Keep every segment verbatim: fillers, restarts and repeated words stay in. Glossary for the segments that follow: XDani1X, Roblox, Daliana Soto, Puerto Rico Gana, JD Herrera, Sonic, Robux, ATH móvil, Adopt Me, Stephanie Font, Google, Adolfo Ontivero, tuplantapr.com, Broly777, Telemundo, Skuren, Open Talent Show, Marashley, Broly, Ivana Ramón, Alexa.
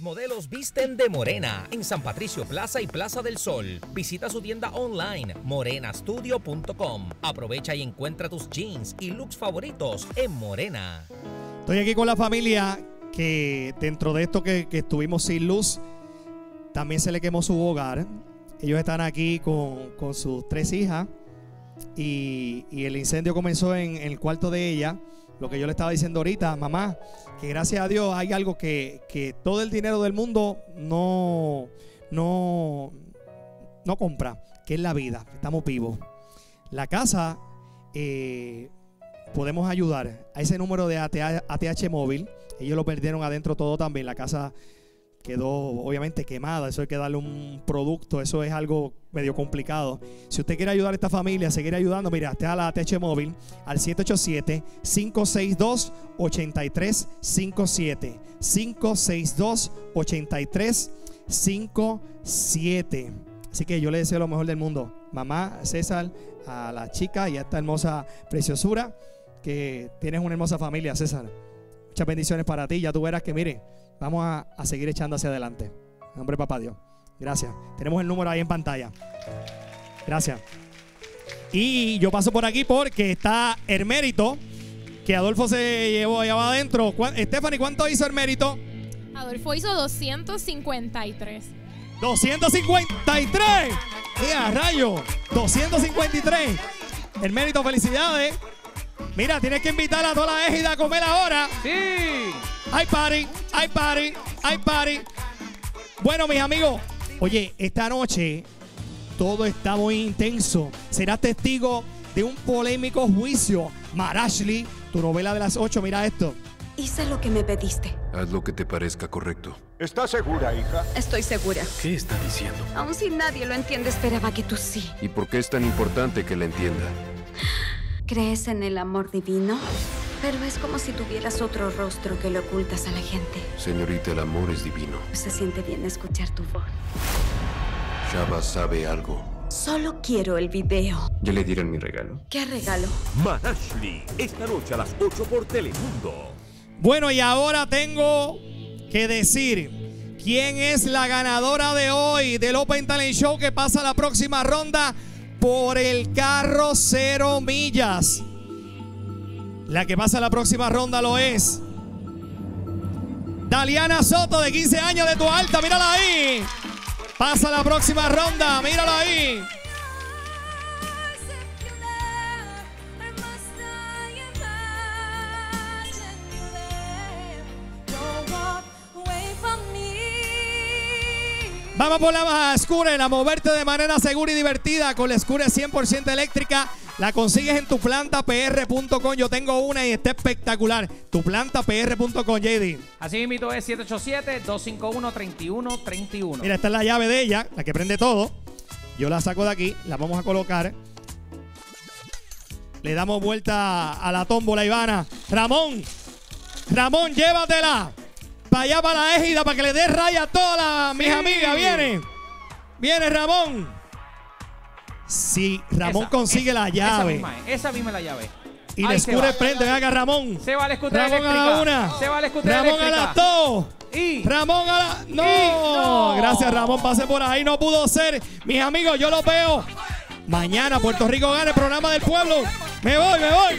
Modelos visten de morena en San Patricio Plaza y Plaza del Sol. Visita su tienda online morena estudio punto com. Aprovecha y encuentra tus jeans y looks favoritos en Morena. Estoy aquí con la familia que dentro de esto que, que estuvimos sin luz, también se le quemó su hogar. Ellos están aquí con, con sus tres hijas y, y el incendio comenzó en, en el cuarto de ella. Lo que yo le estaba diciendo ahorita, mamá, que gracias a Dios hay algo que, que todo el dinero del mundo no, no, no compra, que es la vida. Estamos vivos. La casa, eh, podemos ayudar a ese número de A T H móvil. Ellos lo perdieron adentro todo también. La casa quedó obviamente quemada. Eso hay que darle un producto. Eso es algo medio complicado. Si usted quiere ayudar a esta familia, seguir ayudando, mira, está a la A T H móvil al siete ocho siete, cinco seis dos, ocho tres cinco siete. cinco seis dos, ocho tres cinco siete. Así que yo le deseo lo mejor del mundo. Mamá, César, a la chica y a esta hermosa preciosura, que tienes una hermosa familia, César. Muchas bendiciones para ti. Ya tú verás que, mire, vamos a, a seguir echando hacia adelante. En nombre de Papá Dios. Gracias. Tenemos el número ahí en pantalla. Gracias. Y yo paso por aquí porque está Hermérito, que Adolfo se llevó allá va adentro. Stephanie, ¿cuánto hizo Hermérito? Adolfo hizo doscientos cincuenta y tres. ¡doscientos cincuenta y tres! ¡Mira, rayo! ¡doscientos cincuenta y tres! Hermérito, felicidades. Mira, tienes que invitar a toda la égida a comer ahora. ¡Sí! ¡Ay, party! ¡Ay, party! ¡Ay, party! Bueno, mis amigos, oye, esta noche todo está muy intenso. Serás testigo de un polémico juicio. Marashley, tu novela de las ocho, mira esto. Hice lo que me pediste. Haz lo que te parezca correcto. ¿Estás segura, hija? Estoy segura. ¿Qué está diciendo? Aún si nadie lo entiende, esperaba que tú sí. ¿Y por qué es tan importante que la entienda? ¿Crees en el amor divino? Pero es como si tuvieras otro rostro que le ocultas a la gente. Señorita, el amor es divino. Se siente bien escuchar tu voz. Shaba sabe algo. Solo quiero el video. ¿Ya le dieron mi regalo? ¿Qué regalo? Marashley, esta noche a las ocho por Telemundo. Bueno, y ahora tengo que decir quién es la ganadora de hoy del Open Talent Show, que pasa a la próxima ronda por el carro cero millas. La que pasa a la próxima ronda lo es Daliana Soto, de quince años, de tu alta. Mírala ahí. Pasa a la próxima ronda. Mírala ahí. Vamos por la Skuren, a moverte de manera segura y divertida con la Skuren cien por ciento eléctrica. La consigues en tu planta p r punto com. Yo tengo una y está espectacular. tu planta p r punto com, J D. Así mismo es siete ocho siete, dos cinco uno, tres uno tres uno. Mira, esta es la llave de ella, la que prende todo. Yo la saco de aquí, la vamos a colocar. Le damos vuelta a la tómbola, Ivana. Ramón, Ramón, llévatela. Para allá, para la égida, para que le dé raya a todas las, mis sí. amigas. Viene, viene Ramón. Si sí, Ramón esa, consigue esa, la llave. Esa misma, esa misma es la llave. Y le escure prende, venga Ramón. Se va a la escutera Ramón eléctrica. A la una. Se va a la escutera Ramón eléctrica. A las dos. Y. Ramón a la. No. Y no. Gracias, Ramón. Pase por ahí. No pudo ser. Mis amigos, yo los veo. Mañana Puerto Rico gana el programa del pueblo. Me voy, me voy.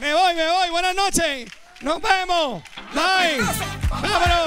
Me voy, me voy. Buenas noches. Nos vemos. Bye. Vámonos.